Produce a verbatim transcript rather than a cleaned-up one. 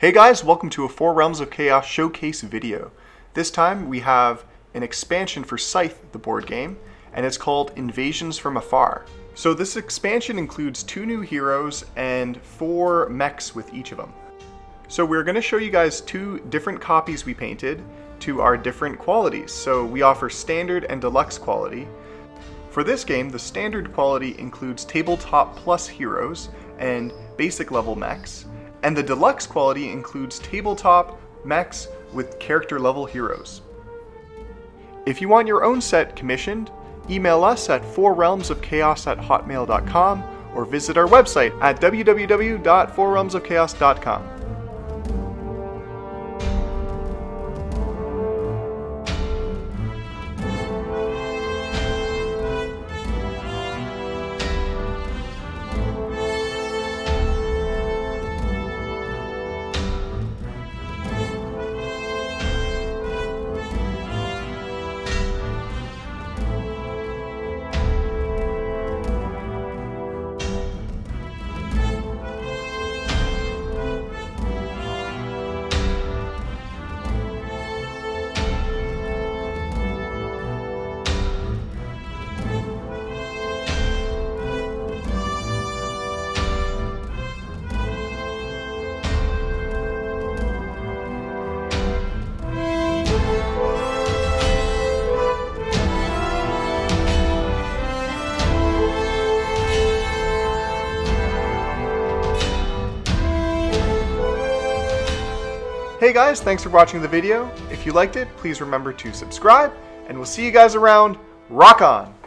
Hey guys, welcome to a Four Realms of Chaos showcase video. This time we have an expansion for Scythe, the board game, and it's called Invaders from Afar. So this expansion includes two new heroes and four mechs with each of them. So we're going to show you guys two different copies we painted to our different qualities. So we offer standard and deluxe quality. For this game, the standard quality includes tabletop plus heroes and basic level mechs. And the deluxe quality includes tabletop mechs with character level heroes. If you want your own set commissioned, email us at four realms of chaos at hotmail dot com or visit our website at w w w dot four realms of chaos dot com. Hey guys, thanks for watching the video. If you liked it, please remember to subscribe, and we'll see you guys around. Rock on!